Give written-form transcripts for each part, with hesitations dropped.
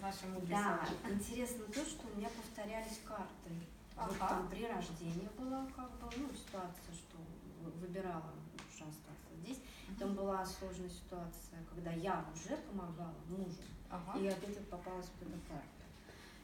нашему бизнесу. Да, интересно то, что у меня повторялись карты. Ага. Вот там при рождении была как бы, ну, ситуация, что выбирала шанс остаться здесь. Ага. Там была сложная ситуация, когда я уже помогала мужу, ага. и опять попалась в эту карту.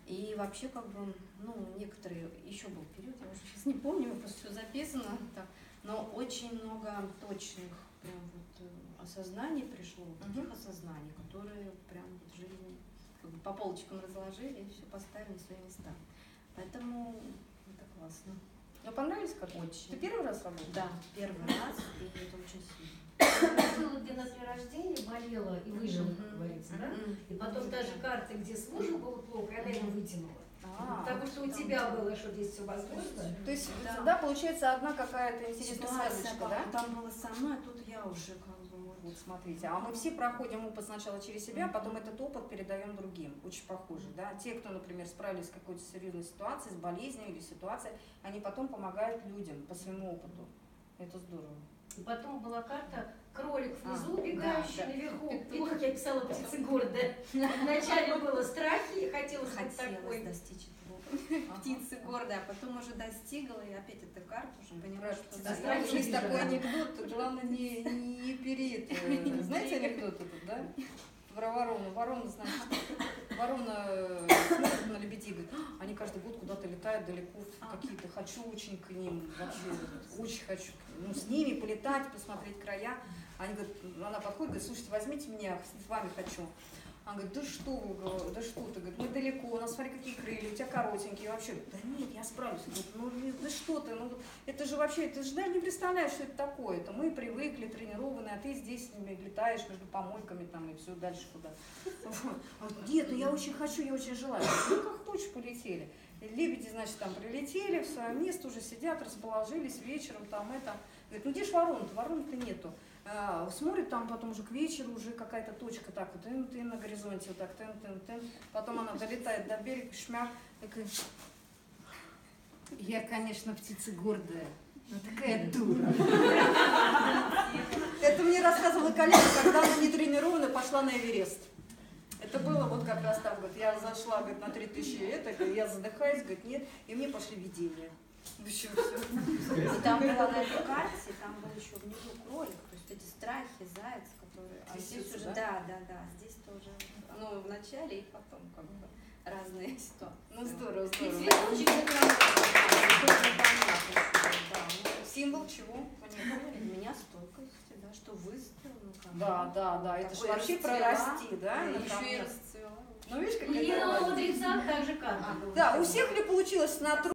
И вообще, как бы, ну, некоторые, еще был период, я уже сейчас не помню, просто все записано, так, но очень много точных прям вот осознаний пришло, таких осознаний, которые прям в жизни как бы по полочкам разложили и все поставили на свои места. Поэтому это классно. Ну, понравились как? Очень. Ты первый раз работала? Да, первый раз, и это очень сильно. Было, где на дне рождения болела и выжила, говорится, да? И потом даже карты, где с мужем было плохо, она его вытянула. Потому что у тебя было, что здесь все возможно. То есть, да, получается, одна какая-то интересная сказочка, да? Там была сама, а тут я уже как бы... Вот, смотрите, а мы все проходим опыт сначала через себя, потом этот опыт передаем другим, очень похоже, да? Те, кто, например, справились с какой-то серьезной ситуацией, с болезнью или ситуацией, они потом помогают людям по своему опыту. Это здорово. И потом была карта кролик внизу, убегающий наверху. Петух, как я писала птицы города. Вначале было страхи, хотелось такой достичь этого. Птицы города, а потом уже достигла и опять эту карту уже понимаешь, что страшный такой анекдот, главное не перед. Знаете анекдот этот, да? Про ворону. Ворона, значит, ворона смотрит на лебедей, говорит, они каждый год куда-то летают далеко, какие-то, хочу очень к ним, вообще, очень хочу, ну, с ними полетать, посмотреть края. Они говорят, она подходит, говорит, слушайте, возьмите меня, с вами хочу. Она говорит, да что ты, говорит, мы далеко, у нас, смотри, какие крылья, у тебя коротенькие, вообще, да нет, я справлюсь, говорит, ну да что ты, ну это же вообще, ты же даже не представляешь, что это такое, это мы привыкли, тренированы, а ты здесь с ними летаешь между помойками там и все дальше куда-то. Нет, ну я очень хочу, я очень желаю, ну как хочешь, полетели. Лебеди, значит, там прилетели, в свое место уже сидят, расположились вечером, там это, говорит, ну где ж ворон-то, ворон-то нету. Смотрит там потом уже к вечеру, уже какая-то точка так вот, тын-тын на горизонте, вот так, тын-тын-тын. Потом она долетает до берега, шмяк, такая... Я, конечно, птица гордая, но такая дура. Это мне рассказывала коллега, когда она не тренирована, пошла на Эверест. Это было вот как раз там, говорит, я зашла, говорит, на 3000 лет, я задыхаюсь, говорит, нет, и мне пошли видения. Еще все. И там была на этой карте, там был еще внизу кролик, то есть эти страхи, заяц, которые... А здесь уже, да, здесь тоже, ну, в начале и потом, как бы, разные ситуации. Ну, здорово. И очень понятно, символ чего? Меня стойкость, да, что выстрел, ну, как бы. Да, это же вообще прорасти, да? Еще и расцвела. Ну, видишь, как это... И на мудрецах так же карта. Да, у всех ли получилось на труд?